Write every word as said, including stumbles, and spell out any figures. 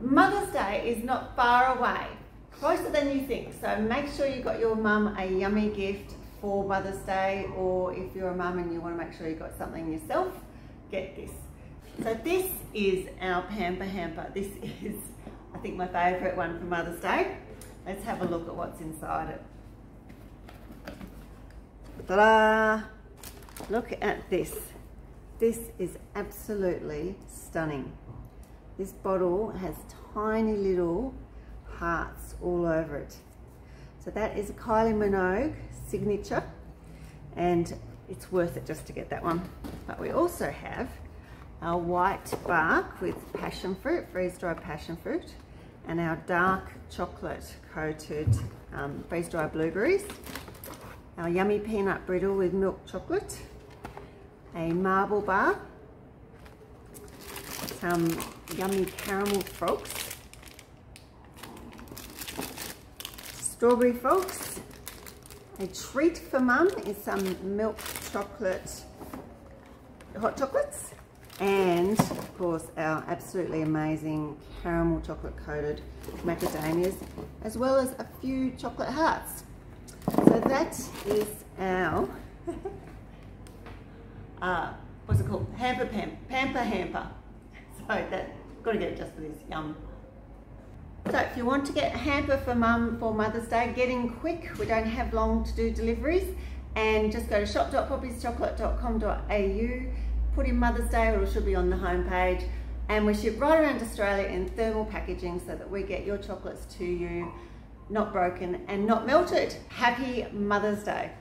Mother's Day is not far away, closer than you think, so make sure you got your mum a yummy gift for Mother's Day, or if you're a mum and you want to make sure you got something yourself, get this. So this is our Pamper Hamper. This is, I think, my favourite one for Mother's Day. Let's have a look at what's inside it. Ta-da! Look at this. This is absolutely stunning. This bottle has tiny little hearts all over it. So that is a Kylie Minogue signature, and it's worth it just to get that one. But we also have our white bark with passion fruit, freeze-dried passion fruit, and our dark chocolate coated um, freeze-dried blueberries, our yummy peanut brittle with milk chocolate, a marble bar, some yummy caramel frogs, strawberry frogs. A treat for mum is some milk chocolate, hot chocolates, and of course our absolutely amazing caramel chocolate coated macadamias, as well as a few chocolate hearts. So that is our uh, what's it called? Hamper pam pamper hamper. So that gotta get it just for this. Yum. So if you want to get a hamper for mum for Mother's Day, get in quick. We don't have long to do deliveries, and just go to shop dot poppys chocolate dot com dot a u. Put in Mother's Day, or it should be on the home page, and we ship right around Australia in thermal packaging so that we get your chocolates to you, not broken and not melted. Happy Mother's Day.